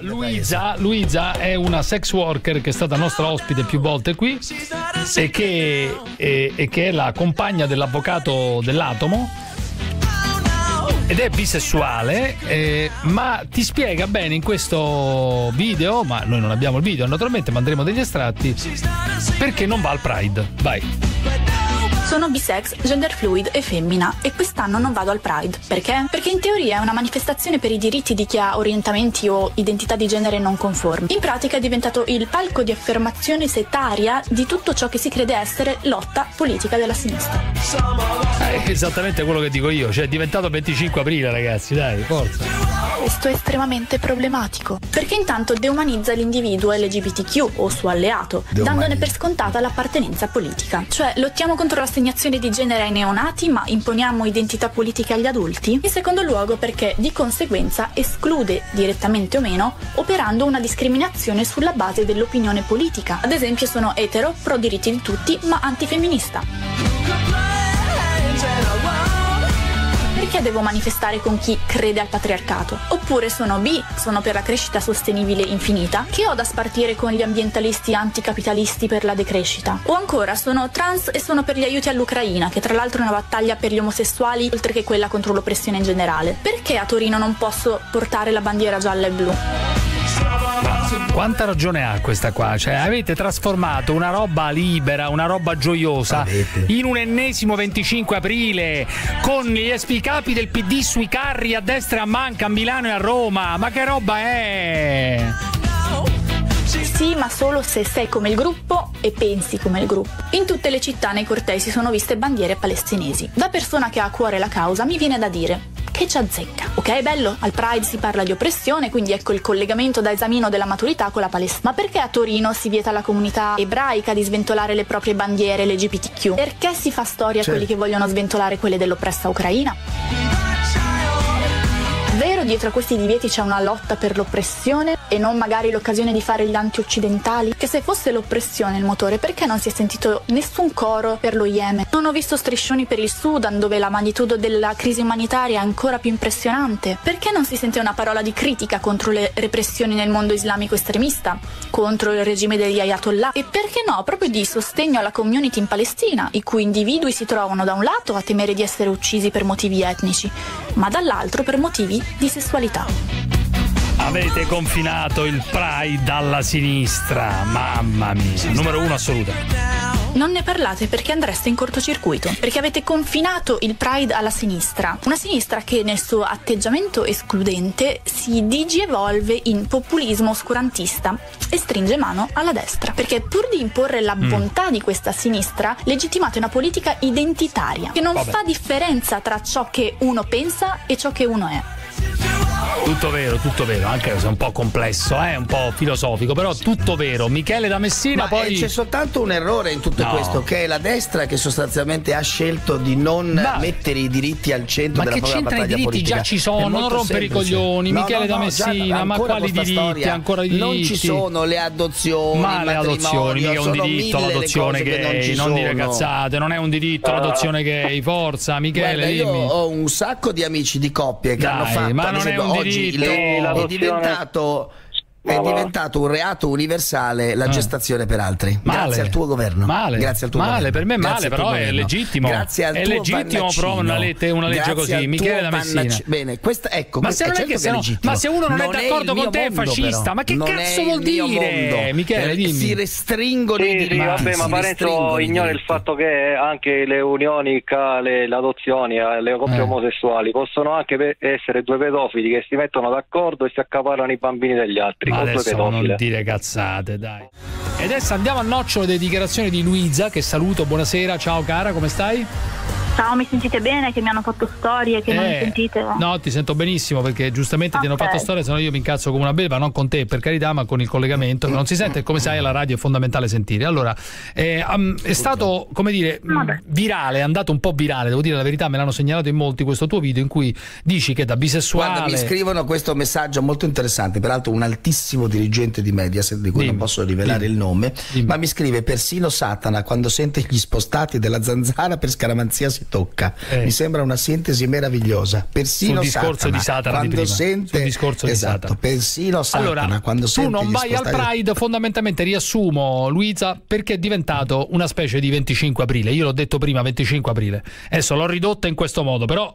Luisa è una sex worker che è stata nostra ospite più volte qui e che è la compagna dell'avvocato dell'Atomo ed è bisessuale, ma ti spiega bene in questo video, ma noi non abbiamo il video naturalmente, ma andremo degli estratti, perché non va al Pride. Vai. Sono bisex, gender fluid e femmina e quest'anno non vado al Pride. Perché? Perché in teoria è una manifestazione per i diritti di chi ha orientamenti o identità di genere non conformi. In pratica è diventato il palco di affermazione settaria di tutto ciò che si crede essere lotta politica della sinistra. È esattamente quello che dico io, cioè è diventato 25 aprile ragazzi, dai, forza. Questo è estremamente problematico, perché intanto deumanizza l'individuo LGBTQ o suo alleato, dandone per scontata l'appartenenza politica. Cioè lottiamo contro la assegnazione di genere ai neonati, ma imponiamo identità politica agli adulti? In secondo luogo perché di conseguenza esclude, direttamente o meno, operando una discriminazione sulla base dell'opinione politica. Ad esempio sono etero, pro diritti di tutti, ma antifemminista. Perché devo manifestare con chi crede al patriarcato? Oppure sono bi, sono per la crescita sostenibile infinita, che ho da spartire con gli ambientalisti anticapitalisti per la decrescita? O ancora sono trans e sono per gli aiuti all'Ucraina, che tra l'altro è una battaglia per gli omosessuali oltre che quella contro l'oppressione in generale. Perché a Torino non posso portare la bandiera gialla e blu? Quanta ragione ha questa qua? Cioè avete trasformato una roba libera, una roba gioiosa in un ennesimo 25 aprile con gli esplicapi del PD sui carri a destra e a manca a Milano e a Roma. Ma che roba è? Sì, ma solo se sei come il gruppo e pensi come il gruppo. In tutte le città nei cortei si sono viste bandiere palestinesi. Da persona che ha a cuore la causa mi viene da dire che ci azzecca. Ok, bello, al Pride si parla di oppressione, quindi ecco il collegamento da esamino della maturità con la Palestina. Ma perché a Torino si vieta alla comunità ebraica di sventolare le proprie bandiere LGBTQ? Perché si fa storia a quelli che vogliono sventolare quelle dell'oppressa Ucraina? Vero, dietro a questi divieti c'è una lotta per l'oppressione e non magari l'occasione di fare gli anti-occidentali? Che se fosse l'oppressione il motore, perché non si è sentito nessun coro per lo Yemen? Non ho visto striscioni per il Sudan, dove la magnitudo della crisi umanitaria è ancora più impressionante. Perché non si sente una parola di critica contro le repressioni nel mondo islamico estremista, contro il regime degli Ayatollah? E perché no, proprio di sostegno alla community in Palestina, i cui individui si trovano da un lato a temere di essere uccisi per motivi etnici, ma dall'altro per motivi di sessualità. Avete confinato il Pride dalla sinistra, mamma mia, numero 1 assoluta. Non ne parlate perché andreste in cortocircuito, perché avete confinato il Pride alla sinistra, una sinistra che nel suo atteggiamento escludente si digievolve in populismo oscurantista e stringe mano alla destra, perché pur di imporre la bontà di questa sinistra legittimate una politica identitaria che non fa differenza tra ciò che uno pensa e ciò che uno è. Tutto vero, anche se è un po' complesso, un po' filosofico, però tutto vero. Michele da Messina. Ma poi c'è soltanto un errore in tutto questo, che è la destra che sostanzialmente ha scelto di non mettere i diritti al centro della propria battaglia politica. Ma che c'entra, i diritti già ci sono, non rompere i coglioni. Michele da Messina, già, ma quali diritti? Ancora i diritti? Non ci sono le adozioni, ma le adozioni è un diritto, l'adozione gay, non dire cazzate, non è un diritto l'adozione gay, forza Michele. Guarda, io ho un sacco di amici di coppie che hanno fatto, ma non è un oggi è diventato un reato universale la gestazione per altri. Grazie al tuo governo. Grazie al tuo governo. Per me male, però è legittimo. È legittimo però una legge così. Michele da Messina. Bene, questa, ecco, ma, se non è certo che ma se uno non è d'accordo con te è fascista, però. Ma che cazzo vuol dire? Michele, dimmi. Si restringono i diritti. Vabbè, ma Parenzo ignora il fatto che anche le unioni, le adozioni, le coppie omosessuali possono anche essere due pedofili che si mettono d'accordo e si accaparrano i bambini degli altri. Adesso non dire cazzate, dai. E adesso andiamo al nocciolo delle dichiarazioni di Luisa, che saluto, buonasera, ciao cara, come stai? Ciao, mi sentite bene? Che mi hanno fatto storie, che non mi sentite? No, ti sento benissimo, perché giustamente ti hanno fatto storie, se no io mi incazzo come una belva, non con te per carità, ma con il collegamento che non si sente, come sai alla radio è fondamentale sentire. Allora, è stato, come dire, virale, è andato un po' virale, devo dire la verità, me l'hanno segnalato in molti questo tuo video in cui dici che da bisessuale... Guarda, mi scrivono questo messaggio molto interessante, peraltro un altissimo dirigente di Mediaset, di cui non posso rivelare il nome, ma mi scrive: persino Satana quando sente gli spostati della Zanzara per scaramanzia si si tocca. Mi sembra una sintesi meravigliosa. Persino Satana, quando senti tu non vai al Pride, fondamentalmente riassumo, Luisa, perché è diventato una specie di 25 aprile. Io l'ho detto prima, 25 aprile. Adesso l'ho ridotta in questo modo, però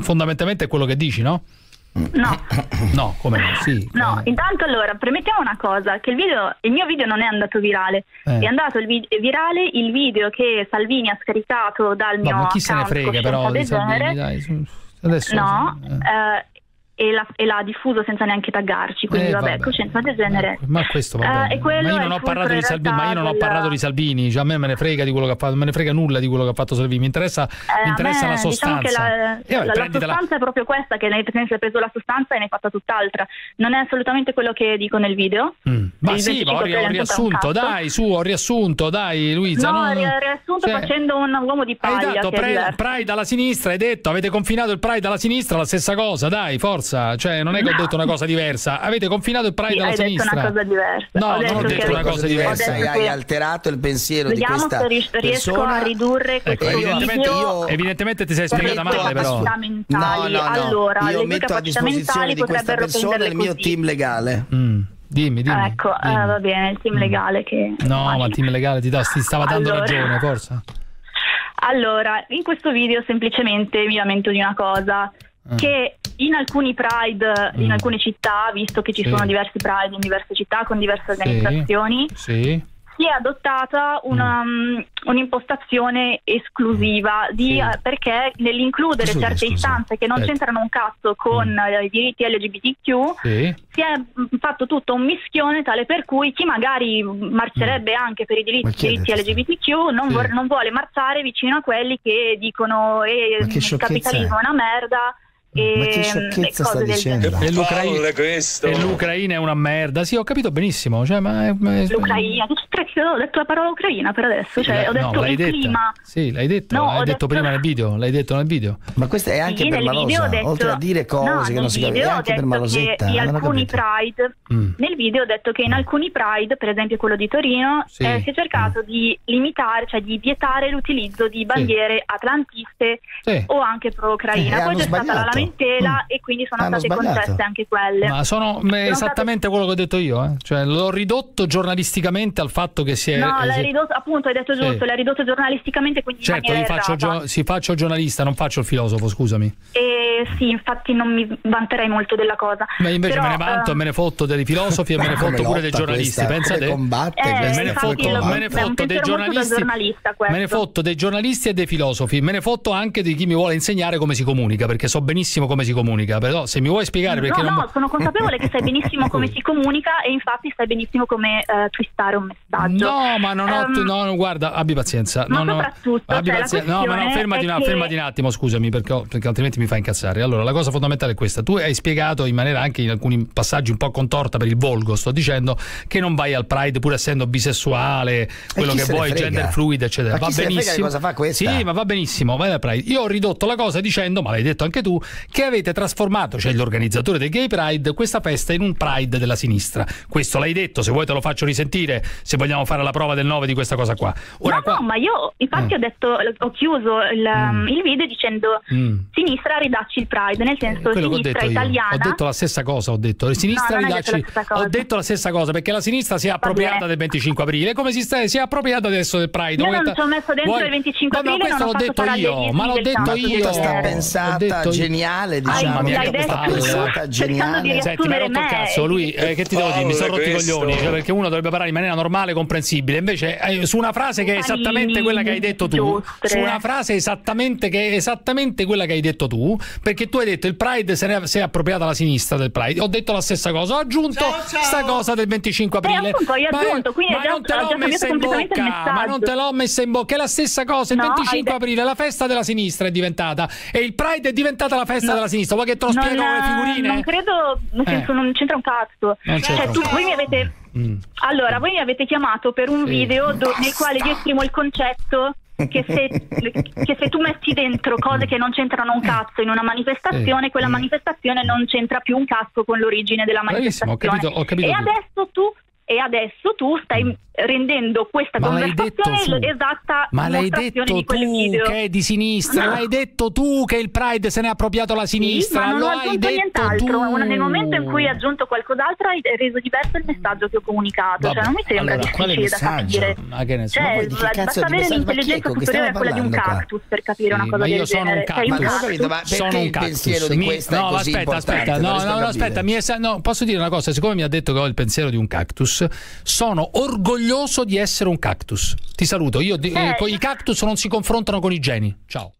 fondamentalmente è quello che dici, no? No, no, come no? Sì, no, intanto allora premettiamo una cosa: che il mio video non è andato virale, è andato virale il video che Salvini ha scaricato dal mio account. Ma chi se ne frega, però, di Salvini, dai. Adesso no, e l'ha diffuso senza neanche taggarci, quindi vabbè, coscienza del genere. Ma questo va bene. Ma io non ho parlato di Salvini, cioè, a me ne frega di quello che ha fatto, me ne frega nulla di quello che ha fatto Salvini, mi interessa, la sostanza. Diciamo che la sostanza è proprio questa, che ne hai preso la sostanza e ne hai fatta tutt'altra. Non è assolutamente quello che dico nel video. Ma sì, ma ho riassunto, dai, Luisa. No, ho riassunto facendo un uomo di paglia. Hai dato Pride alla sinistra, hai detto, avete confinato il Pride alla sinistra, la stessa cosa, dai, forza. Cioè, non è che ho detto una cosa diversa. Avete confinato il Pride alla sinistra. No, non ho detto una cosa diversa. Hai alterato il pensiero di questa persona. A ridurre questo video. Evidentemente ti sei spiegata male, però. Allora, io metto a disposizione di questa persona il mio team legale. Dimmi. Ecco, va bene, il team legale che... No, ma il team legale ti stava dando ragione, forse. Allora, in questo video semplicemente mi lamento di una cosa, che in alcuni Pride, in alcune città, visto che ci sono diversi Pride in diverse città con diverse organizzazioni, si è adottata un'impostazione esclusiva perché nell'includere certe istanze che non c'entrano un cazzo con i diritti LGBTQ, si è fatto tutto un mischione tale per cui chi magari marcerebbe anche per i diritti LGBTQ non vuole marciare vicino a quelli che dicono il capitalismo è una merda. Ma che sciocchezza sta dicendo? L'Ucraina è una merda. Sì, ho capito benissimo. Cioè, l'Ucraina, ho detto la parola ucraina per adesso. Cioè, ho detto il clima. Sì, l'hai detto. No, l'hai detto prima nel video. L'hai detto nel video. Ma questa è anche permalosa. Oltre a dire cose che non si capiscono, è anche permalosetta. Nel video ho detto che in alcuni Pride, per esempio quello di Torino, si è cercato di limitare, cioè di vietare l'utilizzo di bandiere atlantiste o anche pro-Ucraina. Poi c'è stata la e quindi sono state conteste anche quelle. Ma sono esattamente quello che ho detto io, cioè, l'ho ridotto giornalisticamente al fatto che si è... No, l'hai ridotto, appunto, hai detto giusto, l'hai ridotto giornalisticamente, quindi certo, faccio giornalista, non faccio il filosofo, scusami. Sì, infatti non mi vanterei molto della cosa. Ma invece però, me ne vanto, me ne fotto dei filosofi e me ne fotto pure dei giornalisti, pensa te. Me ne fotto dei giornalisti e dei filosofi, me ne fotto anche di chi mi vuole insegnare come si comunica, perché so benissimo come si comunica. Però se mi vuoi spiegare perché non... sono consapevole che sai benissimo come si comunica e infatti sai benissimo come twistare un messaggio. No, ma non ho guarda, abbi pazienza. Ma soprattutto fermati un attimo, scusami, perché altrimenti mi fa incazzare. Allora, la cosa fondamentale è questa: tu hai spiegato in maniera anche in alcuni passaggi un po' contorta per il volgo, sto dicendo, che non vai al Pride pur essendo bisessuale, quello che vuoi, gender fluid, eccetera. Va benissimo. Cosa fa questa? Sì, ma va benissimo, vai al Pride. Io ho ridotto la cosa dicendo, ma l'hai detto anche tu, che avete trasformato, cioè l'organizzatore del Gay Pride, questa festa in un Pride della sinistra. Questo l'hai detto, se vuoi te lo faccio risentire, se vogliamo fare la prova del 9 di questa cosa qua. Ora, no, ma io infatti ho detto, ho chiuso il video dicendo sinistra ridacci il Pride, nel senso sinistra italiana. Ho detto la stessa cosa, ho detto sinistra ridacci, ho detto la stessa cosa, perché la sinistra si è appropriata del 25 aprile, come si è appropriata adesso del Pride. Io non ci ho messo dentro il 25 aprile, ma questo l'ho detto io, ma l'ho detto io. Sta pensata geniale. Diciamo, geniale. Senti, mi ha rotto il cazzo. Lui, che ti devo dire? Mi sono rotti i coglioni, cioè, perché uno dovrebbe parlare in maniera normale, comprensibile. Invece, su una frase che è esattamente quella che hai detto tu, su una frase esattamente quella che hai detto tu, perché tu hai detto il Pride si è appropriata alla sinistra del Pride. Ho detto la stessa cosa, ho aggiunto sta cosa del 25 aprile. Ma non te l'ho messa in bocca, è la stessa cosa. Il 25 aprile la festa della sinistra è diventata, e il Pride è diventata la festa della sinistra. Ma che te lo spiego le figurine? Non credo, nel senso, non c'entra un cazzo. Cioè, voi mi avete... Allora, voi mi avete chiamato per un video nel quale io esprimo il concetto che se tu metti dentro cose che non c'entrano un cazzo in una manifestazione, quella manifestazione non c'entra più un cazzo con l'origine della manifestazione. Ho capito, e adesso tu e adesso tu stai rendendo questa conversazione esatta. Ma l'hai detto tu, che è di sinistra, l'hai detto tu che il Pride se ne è appropriato la sinistra, sì, lo hai detto tu. Nel momento in cui hai aggiunto qualcos'altro hai reso diverso il messaggio che ho comunicato. Vabbè, cioè non mi sembra difficile da capire. Ma che ne so, cioè, basta avere l'intelligenza superiore a quella di un cactus per capire una cosa del genere. Sono un pensiero di questa è così importante. No, aspetta, posso dire una cosa, siccome mi ha detto che ho il pensiero di un cactus, sono orgoglioso di essere un cactus. Ti saluto. I cactus non si confrontano con i geni. Ciao.